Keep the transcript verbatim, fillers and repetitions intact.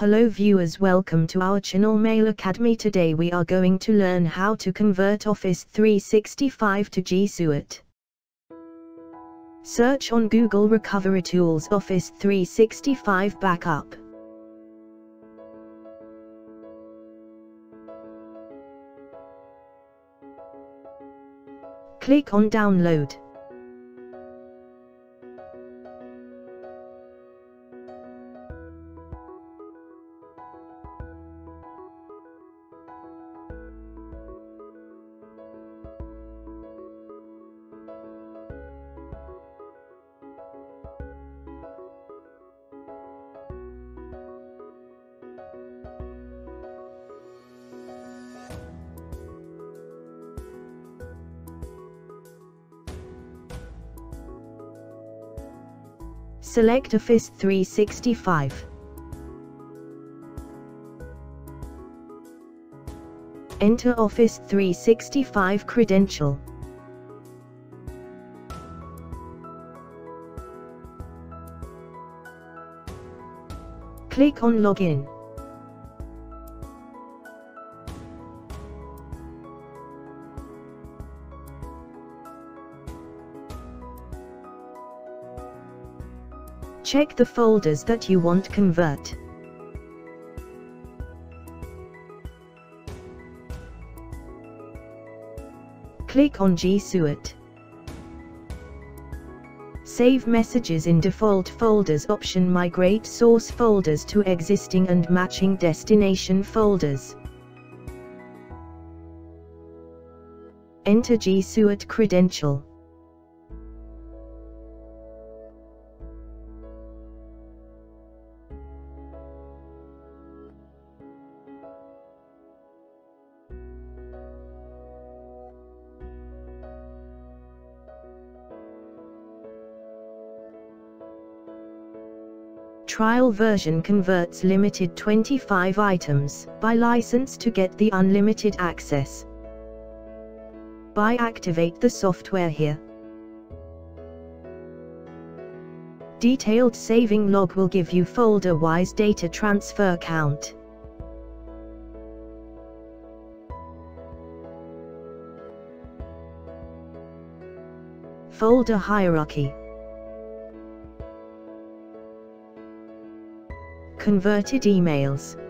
Hello viewers, welcome to our channel Mail Academy. Today we are going to learn how to convert Office three sixty-five to G Suite. Search on Google Recovery Tools Office three sixty-five Backup. Click on Download. Select Office three sixty-five. Enter Office three sixty-five credential. Click on Login. Check the folders that you want to convert. Click on G Suite. Save messages in default folders option. Migrate source folders to existing and matching destination folders. Enter G Suite credential. Trial version converts limited twenty-five items by license to get the unlimited access. By activate the software here. Detailed saving log will give you folder-wise data transfer count. Folder hierarchy. Converted emails.